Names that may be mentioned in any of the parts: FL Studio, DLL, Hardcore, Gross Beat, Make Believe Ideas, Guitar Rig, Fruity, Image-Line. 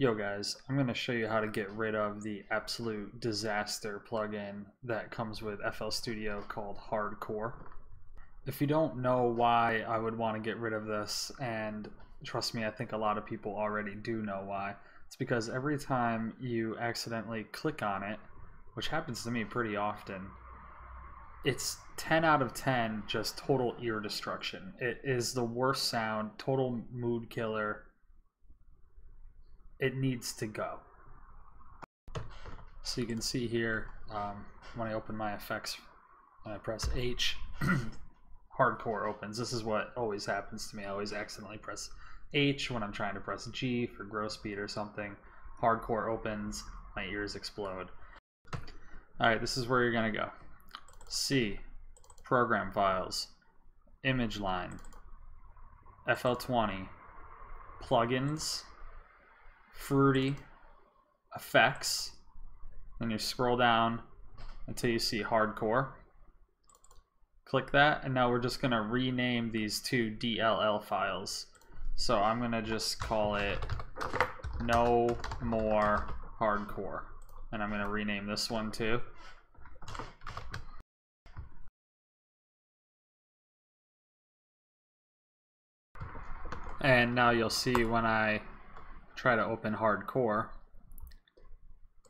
Yo guys, I'm going to show you how to get rid of the absolute disaster plugin that comes with FL Studio called Hardcore. If you don't know why I would want to get rid of this, and trust me, I think a lot of people already do know why, it's because every time you accidentally click on it, which happens to me pretty often, it's 10 out of 10 just total ear destruction. It is the worst sound, total mood killer. It needs to go. So you can see here, when I open my effects and I press H, Hardcore opens. This is what always happens to me. I always accidentally press H when I'm trying to press G for Gross Beat or something. Hardcore opens, my ears explode. All right, this is where you're gonna go. C, Program Files, Image-Line, FL20, Plugins, Fruity, Effects, then you scroll down until you see Hardcore. Click that, and now we're just going to rename these two DLL files. So I'm going to just call it No More Hardcore, and I'm going to rename this one too. And now you'll see when I try to open Hardcore,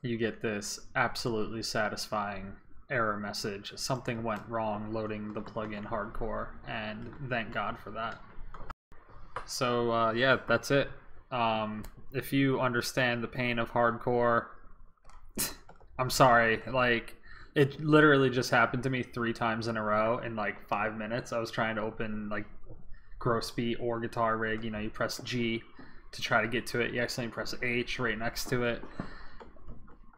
you get this absolutely satisfying error message. Something went wrong loading the plugin Hardcore, and thank God for that. So yeah, that's it. If you understand the pain of Hardcore, I'm sorry, like it literally just happened to me 3 times in a row in like 5 minutes. I was trying to open like Gross Beat or Guitar Rig, you know, you press G to try to get to it, you accidentally press H right next to it,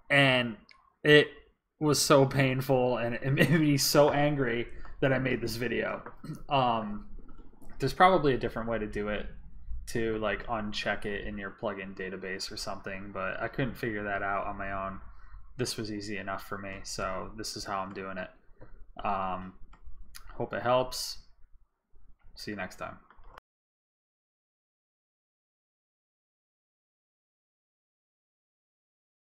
and it was so painful and it made me so angry that I made this video. There's probably a different way to do it, to like uncheck it in your plugin database or something, but I couldn't figure that out on my own. This was easy enough for me, so this is how I'm doing it. Hope it helps. See you next time.